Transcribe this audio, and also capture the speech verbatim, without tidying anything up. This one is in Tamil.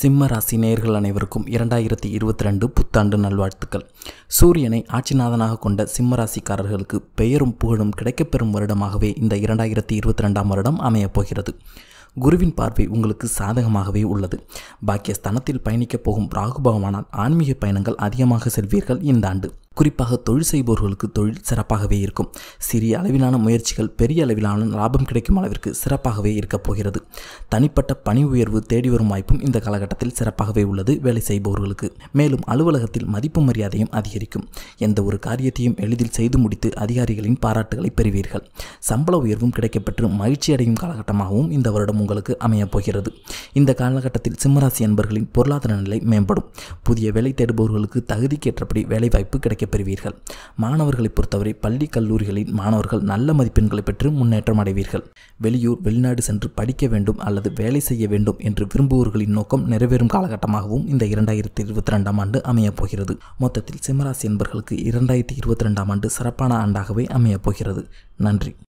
சிம்ம ராசி நேயர்கள் அனைவருக்கும் இரண்டாயிரத்தி இருபத்தி ரெண்டு புத்தாண்டு நல்வாழ்த்துக்கள். சூரியனை ஆட்சிநாதனாக கொண்ட சிம்ம ராசிக்காரர்களுக்கு பெயரும் புகழும் கிடைக்கப்பெறும் வருடமாகவே இந்த இரண்டாயிரத்தி இருபத்தி ரெண்டாம் வருடம் அமையப் போகிறது. குருவின் பார்வை உங்களுக்கு சாதகமாகவே உள்ளது. பாக்கியஸ்தானத்தில் பயணிக்கப் போகும் ராகு பகவானால் ஆன்மீக பயணங்கள் அதிகமாக செல்வீர்கள். இந்த ஆண்டு குறிப்பாக தொழில் செய்பவர்களுக்கு தொழில் சிறப்பாகவே இருக்கும். சிறிய அளவிலான முயற்சிகள் பெரிய அளவிலான லாபம் கிடைக்கும் அளவிற்கு சிறப்பாகவே இருக்கப் போகிறது. தனிப்பட்ட பணி உயர்வு தேடி வரும் வாய்ப்பும் இந்த காலகட்டத்தில் சிறப்பாகவே உள்ளது வேலை செய்பவர்களுக்கு. மேலும் அலுவலகத்தில் மதிப்பு மரியாதையும் அதிகரிக்கும். எந்த ஒரு காரியத்தையும் எளிதில் செய்து முடித்து அதிகாரிகளின் பாராட்டுகளை பெறுவீர்கள். சம்பள உயர்வும் கிடைக்கப்பெற்று மகிழ்ச்சி அடையும் காலகட்டமாகவும் இந்த வருடம் உங்களுக்கு அமையப் போகிறது. இந்த காலகட்டத்தில் சிம்மராசி என்பர்களின் பொருளாதார நிலை மேம்படும். புதிய வேலை தேடுபவர்களுக்கு தகுதிக்கேற்றபடி வேலைவாய்ப்பு கிடைக்கும் பெறுவீர்கள். மாணவர்களை பொறுத்தவரை பள்ளி கல்லூரிகளின் மாணவர்கள் நல்ல மதிப்பெண்களை பெற்று முன்னேற்றம் அடைவீர்கள். வெளியூர் வெளிநாடு சென்று படிக்க வேண்டும் அல்லது வேலை செய்ய வேண்டும் என்று விரும்புவோர்களின் நோக்கம் நிறைவேறும் காலகட்டமாகவும் இந்த இரண்டாயிரத்தி இருபத்தி ரெண்டாம் ஆண்டு அமையப் போகிறது. மொத்தத்தில் சிம்மராசி என்பவர்களுக்கு இரண்டாயிரத்தி இருபத்தி ரெண்டாம் ஆண்டு சிறப்பான ஆண்டாகவே அமையப் போகிறது. நன்றி.